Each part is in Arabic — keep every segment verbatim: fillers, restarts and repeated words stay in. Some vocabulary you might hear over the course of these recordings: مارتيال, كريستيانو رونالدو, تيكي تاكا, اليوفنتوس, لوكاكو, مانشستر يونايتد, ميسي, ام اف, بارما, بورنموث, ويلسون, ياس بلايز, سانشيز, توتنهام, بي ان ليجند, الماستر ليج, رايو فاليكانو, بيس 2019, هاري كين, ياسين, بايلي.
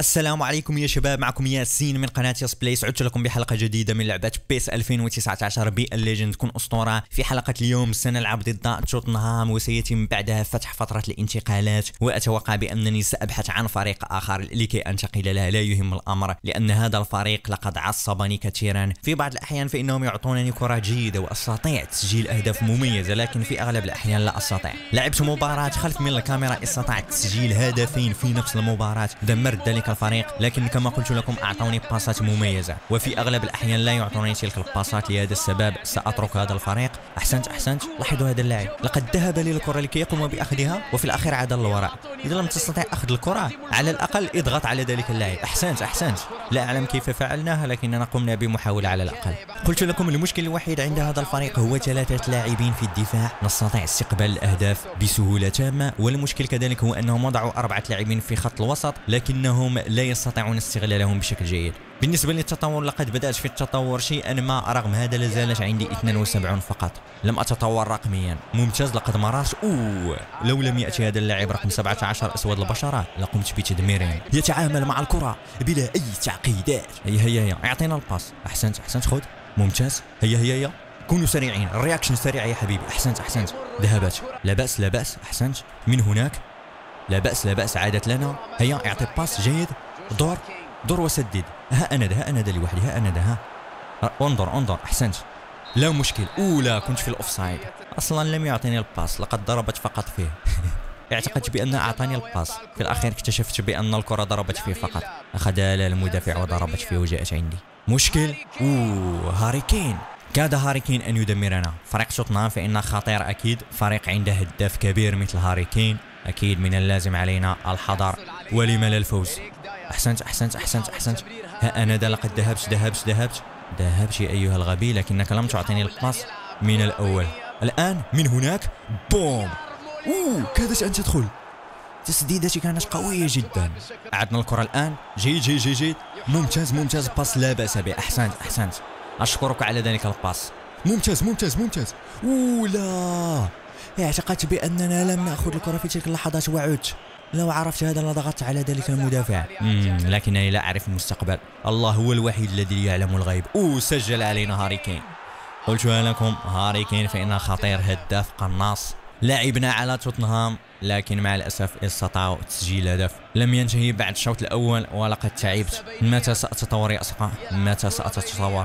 السلام عليكم يا شباب، معكم ياسين من قناة ياس بلايز. عدت لكم بحلقة جديدة من لعبة بيس ألفين وتسعة عشر بي ان ليجند. كن أسطورة. في حلقة اليوم سنلعب ضد توتنهام وسيتم بعدها فتح فترة الانتقالات، وأتوقع بأنني سأبحث عن فريق آخر لكي أنتقل له. لا يهم الأمر، لأن هذا الفريق لقد عصبني كثيرا. في بعض الأحيان فإنهم يعطونني كرة جيدة وأستطيع تسجيل أهداف مميزة، لكن في أغلب الأحيان لا أستطيع. لعبت مباراة خلف من الكاميرا، استطعت تسجيل هدفين في نفس المباراة، دمرت ذلك الفريق، لكن كما قلت لكم أعطوني باصات مميزة، وفي أغلب الأحيان لا يعطوني تلك الباصات. لهذا السبب سأترك هذا الفريق. أحسنت أحسنت، لاحظوا هذا اللاعب لقد ذهب للكرة لكي يقوم بأخذها، وفي الأخير عاد للوراء. إذا لم تستطع أخذ الكرة على الأقل اضغط على ذلك اللاعب. أحسنت أحسنت، لا أعلم كيف فعلناها لكننا قمنا بمحاولة على الأقل. قلت لكم المشكل الوحيد عند هذا الفريق هو ثلاثة لاعبين في الدفاع، نستطيع استقبال الأهداف بسهولة تامة، والمشكل كذلك هو أنهم وضعوا أربعة لاعبين في خط الوسط لكنهم لا يستطيعون استغلالهم بشكل جيد. بالنسبة للتطور لقد بدأت في التطور شيئا ما، رغم هذا لازالت عندي اثنين وسبعين فقط، لم أتطور رقميا. ممتاز، لقد مررت. أوه، لو لم يأتي هذا اللاعب رقم سبعة عشر أسود البشرة لقمت بتدميره. يتعامل مع الكرة بلا أي تعقيدات. هيا هيا هيا، أعطينا الباس. أحسنت أحسنت، خذ. ممتاز، هيا هيا هيا، كونوا سريعين، الرياكشن سريع يا حبيبي. أحسنت أحسنت، ذهبت. لا بأس لا بأس، أحسنت. من هناك لا بأس لا بأس، عادت لنا. هيا اعطي باس جيد، دور دور وسدد. ها أنا ها أنا لوحدي، ها أنا ها، انظر انظر. أحسنت، لا مشكل. أولى كنت في الأوفسايد، أصلا لم يعطيني الباس، لقد ضربت فقط فيه. اعتقدت بأن أعطاني الباس، في الأخير اكتشفت بأن الكرة ضربت فيه فقط، أخذها للمدافع وضربت فيه وجاءت عندي. مشكل. أوه، هاري كين، كاد هاري كين أن يدمرنا. فريق توتنهام فإنه خطير أكيد، فريق عنده هداف كبير مثل هاري كين، أكيد من اللازم علينا الحذر ولما لا الفوز. أحسنت أحسنت أحسنت أحسنت، ها أنا دا لقد ذهبت ذهبت ذهبت ذهبت يا أيها الغبي، لكنك لم تعطيني الباس من الأول. الآن من هناك، بوم. أوه، كادت أن تدخل، تسديدتي كانت قوية جدا. أعدنا الكرة الآن، جيد جيد جيد جيد، ممتاز ممتاز، باس لا بأس به. أحسنت أحسنت، أشكرك على ذلك الباس، ممتاز ممتاز ممتاز. أوه لا، اعتقدت بأننا لم نأخذ الكرة في تلك اللحظات وعدت. لو عرفت هذا لضغطت على ذلك المدافع، لكنني لا أعرف المستقبل، الله هو الوحيد الذي يعلم الغيب. أوه، سجل علينا هاري كين. قلتها لكم هاري كين فإنه خطير، هداف قناص. لعبنا على توتنهام لكن مع الأسف استطاعوا تسجيل هدف. لم ينتهي بعد الشوط الأول ولقد تعبت. متى سأتطور يا أصدقاء؟ متى سأتطور؟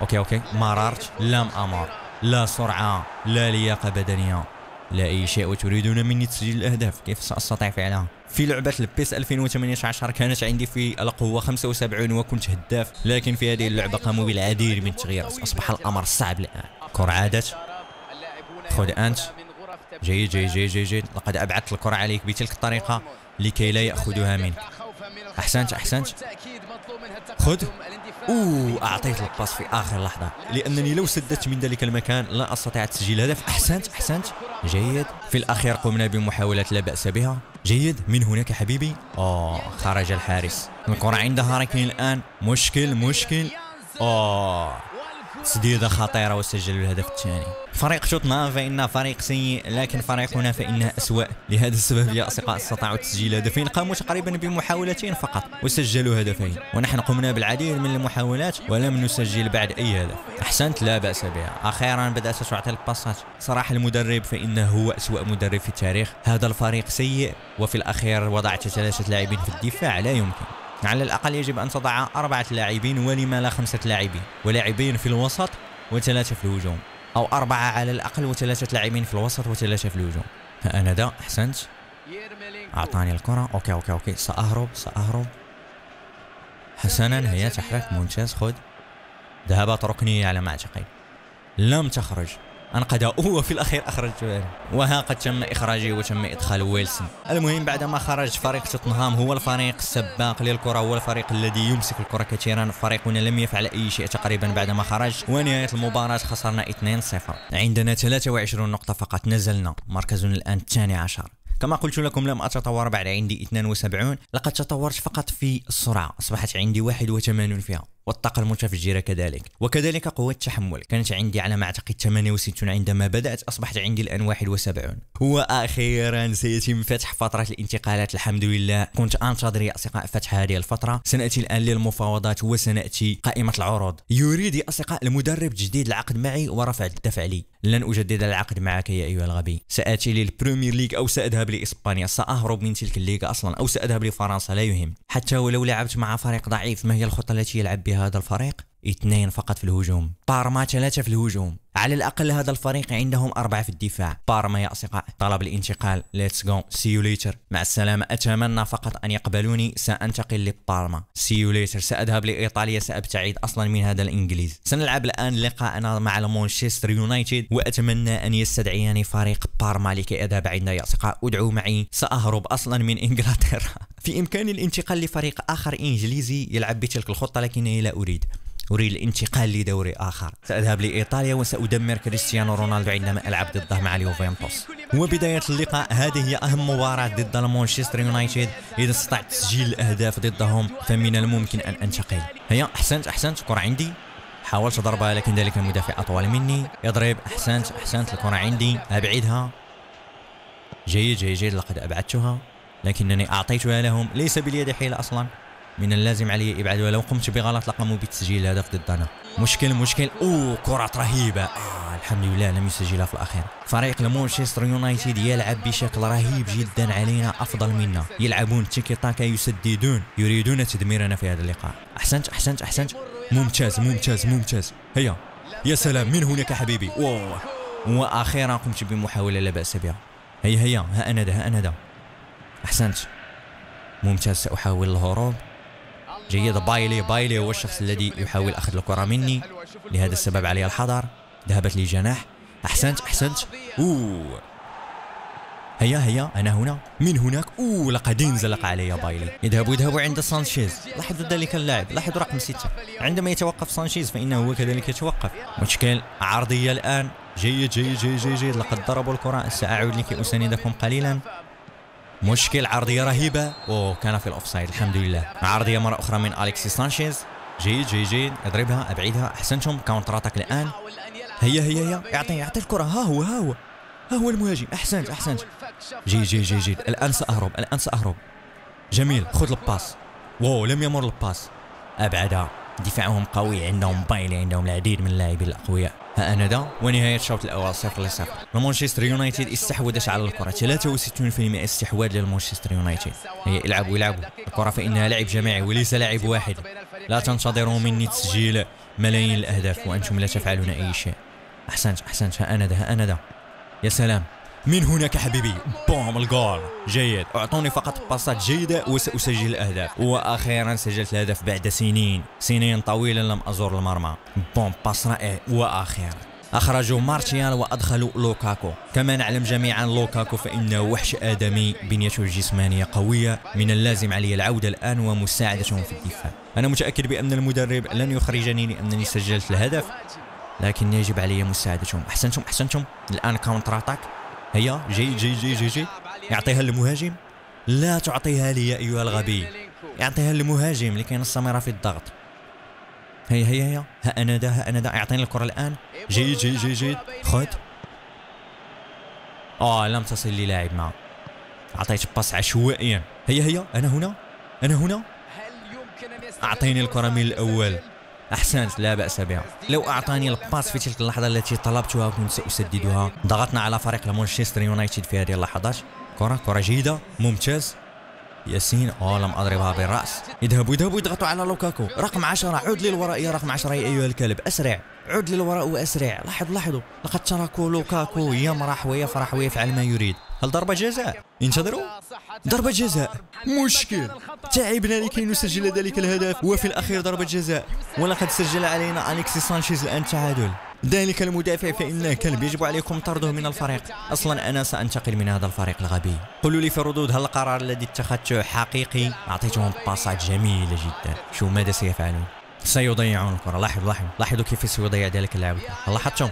أوكي أوكي، مررت، لم أمر، لا سرعة، لا لياقة بدنية، لا أي شيء، وتريدون مني تسجيل الأهداف، كيف سأستطيع فعلها؟ في لعبة البيس ألفين وثمانية عشر كانت عندي في القوة خمسة وسبعين وكنت هداف، لكن في هذه اللعبة قاموا بالعديد من التغييرات، أصبح الأمر صعب الآن. كرة عادت، خذ أنت، جيد جيد جيد جيد جيد، لقد أبعدت الكرة عليك بتلك الطريقة لكي لا يأخذها منك. أحسنت أحسنت، خذ. أوه، أعطيت الباس في آخر لحظة، لأنني لو سددت من ذلك المكان لا أستطيع تسجيل هدف. أحسنت أحسنت، جيد. في الأخير قمنا بمحاولة لا بأس بها، جيد. من هناك حبيبي، أوه، خرج الحارس. الكرة عند هاري كين الآن، مشكل مشكل، أوه، تسديدة خطيرة وسجلوا الهدف الثاني. فريق توتنهام فإنه فريق سيء، لكن فريقنا فإنه أسوأ. لهذا السبب يا أصدقاء استطاعوا تسجيل هدفين، قاموا تقريبا بمحاولتين فقط وسجلوا هدفين، ونحن قمنا بالعديد من المحاولات ولم نسجل بعد أي هدف. أحسنت، لا بأس بها، أخيرا بدأت تعطي الباصات. صراحة المدرب فإنه هو أسوأ مدرب في التاريخ، هذا الفريق سيء، وفي الأخير وضعت ثلاثة لاعبين في الدفاع، لا يمكن. على الأقل يجب أن تضع أربعة لاعبين ولما لا خمسة لاعبين، ولاعبين في الوسط وثلاثة في الهجوم، أو أربعة على الأقل وثلاثة لاعبين في الوسط وثلاثة في الهجوم. ها أنا دا، أحسنت، أعطاني الكرة، أوكي أوكي أوكي، سأهرب سأهرب، حسنا هيا تحرك، ممتاز، خذ. ذهبت ركنية على ما أعتقد، لم تخرج، أنقذها، وفي الأخير أخرجته، وها قد تم إخراجي وتم إدخال ويلسون. المهم بعدما خرج فريق توتنهام هو الفريق السباق للكرة، هو الفريق الذي يمسك الكرة كثيرا، فريقنا لم يفعل أي شيء تقريبا بعدما خرج، ونهاية المباراة خسرنا اثنين صفر، عندنا ثلاثة وعشرين نقطة فقط، نزلنا، مركزنا الآن الثاني عشر. كما قلت لكم لم أتطور بعد، عندي اثنين وسبعين، لقد تطورت فقط في السرعة، أصبحت عندي واحد وثمانين فيها. والطاقة المتفجرة كذلك، وكذلك قوة التحمل. كانت عندي على ما أعتقد ثمانية وستين عندما بدأت، أصبحت عندي الآن واحد وسبعين. وأخيرا سيتم فتح فترة الانتقالات الحمد لله، كنت أنتظر يا أصدقاء فتح هذه الفترة. سنأتي الآن للمفاوضات وسنأتي قائمة العروض. يريد يا أصدقاء المدرب تجديد العقد معي ورفع الدفع لي. لن أجدد العقد معك يا أيها الغبي، سآتي للبريمير ليج أو سأذهب لإسبانيا، سأهرب من تلك الليغا أصلا أو سأذهب لفرنسا، لا يهم. حتى ولو لعبت مع فريق ضعيف، ما هي الخطة التي يلعب بها هذا الفريق؟ اثنين فقط في الهجوم، بارما ثلاثة في الهجوم، على الأقل هذا الفريق عندهم أربعة في الدفاع. بارما يا أصدقاء طلب الانتقال، ليتس جو، سي يو ليتر، مع السلامة، أتمنى فقط أن يقبلوني، سأنتقل لبارما، سي يو ليتر، سأذهب لإيطاليا، سأبتعد أصلا من هذا الإنجليز. سنلعب الآن لقاءنا مع مانشستر يونايتد، وأتمنى أن يستدعيني فريق بارما لكي أذهب عنده يا أصدقاء، ادعوا معي، سأهرب أصلا من إنجلترا. في إمكاني الانتقال لفريق آخر إنجليزي يلعب بتلك الخطة، لكنني لا أريد. أريد الانتقال لدوري آخر، سأذهب لإيطاليا وسأدمر كريستيانو رونالدو عندما ألعب ضده مع اليوفنتوس. وبداية اللقاء، هذه هي أهم مباراة ضد مانشستر يونايتد، إذا استطعت تسجيل الأهداف ضدهم فمن الممكن أن أنتقل. هيا أحسنت أحسنت، الكرة عندي، حاولت ضربها لكن ذلك المدافع أطول مني، يضرب، أحسنت أحسنت، الكرة عندي، أبعدها، جيد جيد جيد، لقد أبعدتها، لكنني أعطيتها لهم، ليس باليد حيلة أصلا، من اللازم علي إبعاد، ولو قمت بغلط لقموا بتسجيل الهدف ضدنا. مشكل مشكل، أوه كرة رهيبة، آه الحمد لله لم يسجلها في الأخير. فريق مانشستر يونايتد يلعب بشكل رهيب جدا علينا، أفضل منا، يلعبون تيكي تاكا، يسددون، يريدون تدميرنا في هذا اللقاء. أحسنت أحسنت أحسنت، ممتاز ممتاز ممتاز، هيا، يا سلام من هناك حبيبي، أوه، وأخيرا قمت بمحاولة لا بأس بها، هيا هيا، ها أنا ذا ها أنا ذا، أحسنت، ممتاز، سأحاول الهروب. جيد، بايلي بايلي هو الشخص الذي يحاول أخذ الكرة مني، لهذا السبب علي الحذر، ذهبت لي جناح، أحسنت أحسنت، أوه هيا هيا أنا هنا، من هناك، أوه لقد انزلق علي بايلي، اذهبوا اذهبوا عند سانشيز، لاحظوا ذلك اللاعب، لاحظوا رقم ستة، عندما يتوقف سانشيز فإنه هو كذلك يتوقف. مشكل، عرضية الآن، جيد جيد جيد جيد جيد، لقد ضربوا الكرة، سأعود لكي أساندكم قليلا. مشكل، عرضية رهيبة، أوه كان في الأوفسايد الحمد لله. عرضية مرة أخرى من أليكسي سانشيز، جيد جيد جيد، اضربها أبعدها، أحسنتم، كاونتر أتاك الآن، هيا هيا هيا، أعطي أعطي الكرة، ها هو ها هو ها هو المهاجم، أحسنت أحسنت، جيد جيد جيد جيد، الآن سأهرب الآن سأهرب، جميل، خذ الباس، واو لم يمر الباس، أبعدها، دفاعهم قوي، عندهم بايلي، عندهم العديد من اللاعبين الأقوياء. ها أنا دا، ونهاية الشوط الأول صفر لصفر. مانشستر يونايتد استحوذت على الكرة، ثلاثة وستين بالمئة استحواذ لمانشستر يونايتد. هي العبوا العبوا، الكرة فإنها لعب جماعي وليس لاعب واحد. لا تنتظروا مني تسجيل ملايين الأهداف وأنتم لا تفعلون أي شيء. أحسنت أحسنت، ها أنا دا ها أنا دا. يا سلام، من هناك حبيبي، بوم الجول، جيد، أعطوني فقط باصات جيدة وسأسجل الأهداف. وأخيرا سجلت الهدف بعد سنين سنين طويلة لم أزور المرمى، بوم باص رائع. وأخيرا أخرجوا مارتيال وأدخلوا لوكاكو، كما نعلم جميعا لوكاكو فإنه وحش آدمي، بنيته الجسمانية قوية، من اللازم علي العودة الآن ومساعدتهم في الدفاع. أنا متأكد بأن المدرب لن يخرجني لأنني سجلت الهدف، لكن يجب علي مساعدتهم. أحسنتم أحسنتم، الآن كاونتر أتاك، هيا جيد جيد جيد جيد جي. يعطيها للمهاجم، لا تعطيها لي يا أيها الغبي، يعطيها للمهاجم لكي نستمر في الضغط. هيا هيا هيا، ها أنا دا ها أنا دا، يعطيني الكرة الآن، جيد جيد جيد جيد، خذ، آه لم تصل لي لاعب معه، أعطيت باس عشوائيا، هيا هيا أنا هنا أنا هنا، أعطيني الكرة من الأول، أحسنت لا بأس بها. لو أعطاني الباس في تلك اللحظة التي طلبتها كنت سأسددها. ضغطنا على فريق مانشستر يونايتد في هذه اللحظات. كرة كرة جيدة، ممتاز، ياسين، أوه لم أضربها بالرأس. اذهبوا اذهبوا اضغطوا على لوكاكو، رقم عشرة عود للوراء يا رقم عشرة يا أيها الكلب، أسرع، عود للوراء وأسرع، لاحظوا لاحظوا، لقد تركوا لوكاكو يمرح ويفرح ويفعل ما يريد. هل ضربة جزاء؟ انتظروا، ضربة جزاء، مشكل، تعبنا لكي نسجل ذلك الهدف وفي الأخير ضربة جزاء، ولقد سجل علينا أليكسي سانشيز الآن تعادل. ذلك المدافع فإنه كلب، يجب عليكم طرده من الفريق، أصلا أنا سأنتقل من هذا الفريق الغبي. قولوا لي في الردود، هل القرار الذي اتخذته حقيقي؟ أعطيتهم باصات جميلة جدا، شو ماذا سيفعلون؟ سيضيعون الكره. لاحظوا لاحظوا لاحظوا كيف سيضيع ذلك اللاعب. الله حطهم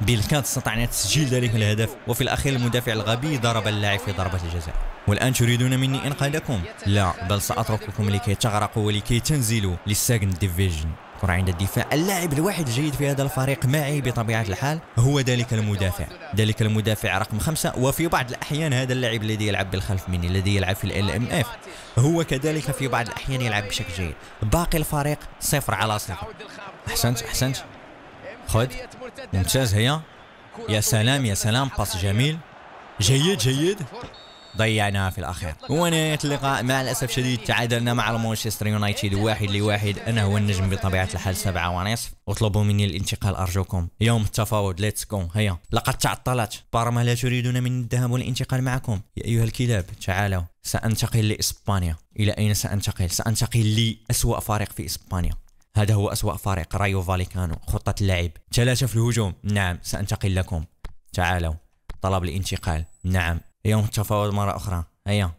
بالكاد استطاع ان تسجيل ذلك الهدف، وفي الاخير المدافع الغبي ضرب اللاعب في ضربه الجزاء. والان تريدون مني انقاذكم؟ لا، بل ساترككم لكي تغرقوا ولكي تنزلوا للسكند ديفيجن. كرة عند الدفاع، اللاعب الوحيد الجيد في هذا الفريق معي بطبيعة الحال هو ذلك المدافع، ذلك المدافع رقم خمسة، وفي بعض الأحيان هذا اللاعب الذي يلعب بالخلف مني، الذي يلعب في ال ام اف، هو كذلك في بعض الأحيان يلعب بشكل جيد. باقي الفريق صفر على صفر. أحسنت أحسنت. خذ. ممتاز هي. يا سلام يا سلام، باس جميل. جيد جيد. ضيعناها في الاخير. ونهايه اللقاء، مع الاسف الشديد تعادلنا مع مانشستر يونايتد واحد لواحد. انا هو النجم بطبيعه الحال سبعة ونصف، وطلبوا مني الانتقال ارجوكم. يوم التفاوض، ليتس كوم. هيا لقد تعطلت بارما، لا تريدون مني الذهاب والانتقال معكم يا ايها الكلاب. تعالوا، سانتقل لاسبانيا. الى اين سانتقل؟ سانتقل لاسوأ فريق في اسبانيا. هذا هو اسوأ فريق، رايو فاليكانو. خطه اللعب ثلاثه في الهجوم. نعم سانتقل لكم. تعالوا، طلب الانتقال. نعم، يوم التفاوض مرة أخرى. هيا،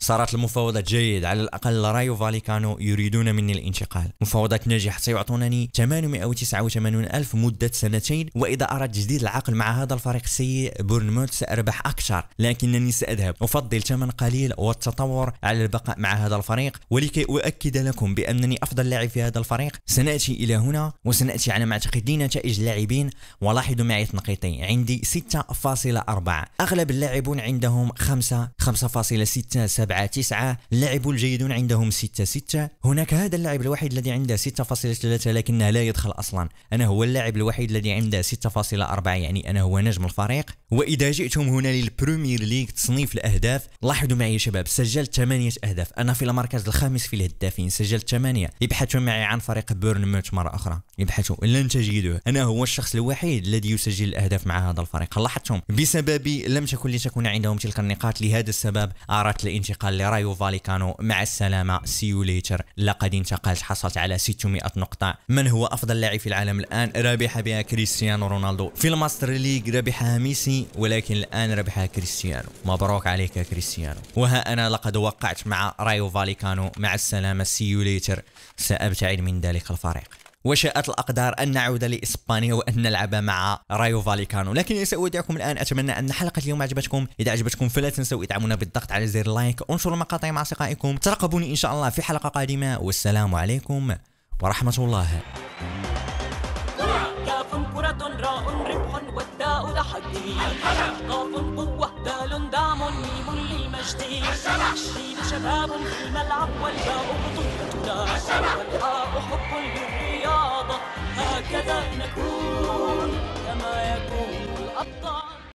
صارت المفاوضات جيد. على الأقل رايو فاليكانو يريدون مني الانتقال. مفاوضات ناجحة، سيعطونني ثمانمائة وتسعة وثمانين ألف مدة سنتين، وإذا أردت تجديد العقد مع هذا الفريق السيء بورنموث سأربح أكثر، لكنني سأذهب. أفضل ثمن قليل والتطور على البقاء مع هذا الفريق. ولكي أؤكد لكم بأنني أفضل لاعب في هذا الفريق، سنأتي إلى هنا وسنأتي على ما أعتقد نتائج اللاعبين. ولاحظوا معي تنقيطين، عندي ستة فاصلة أربعة، أغلب اللاعبون عندهم خمسة، خمسة فاصلة ستة سبعة تسعة، اللاعب الجيدون عندهم ستة ستة، هناك هذا اللاعب الوحيد الذي عنده ستة فاصلة ثلاثة لكنه لا يدخل أصلا. أنا هو اللاعب الوحيد الذي عنده ستة فاصلة أربعة، يعني أنا هو نجم الفريق. وإذا جئتم هنا للبريمير ليج تصنيف الأهداف، لاحظوا معي يا شباب، سجلت ثمانية أهداف، أنا في المركز الخامس في الهدافين، سجلت ثمانية. ابحثوا معي عن فريق بورنموث مرة أخرى، ابحثوا لن تجدوه. أنا هو الشخص الوحيد الذي يسجل الأهداف مع هذا الفريق. لاحظتم، بسببي لم تكن لتكون عندهم تلك النقاط، لهذا السبب أردت انتقال لرايو فاليكانو. مع السلامه، سيو ليتر. لقد انتقلت، حصلت على ستمائة نقطه. من هو افضل لاعب في العالم الان؟ ربح بها كريستيانو رونالدو. في الماستر ليج ربحها ميسي، ولكن الان ربحها كريستيانو. مبروك عليك كريستيانو. وها انا لقد وقعت مع رايو فاليكانو. مع السلامه، سيو ليتر. سابتعد من ذلك الفريق. وشاءت الأقدار أن نعود لإسبانيا وأن نلعب مع رايو فاليكانو. لكن سأودعكم الآن، أتمنى أن حلقة اليوم عجبتكم. إذا عجبتكم فلا تنسوا ادعمونا بالضغط على زر لايك، انشروا المقاطع مع أصدقائكم. ترقبوني إن شاء الله في حلقة قادمة، والسلام عليكم ورحمة الله. هكذا نكون كما يكون.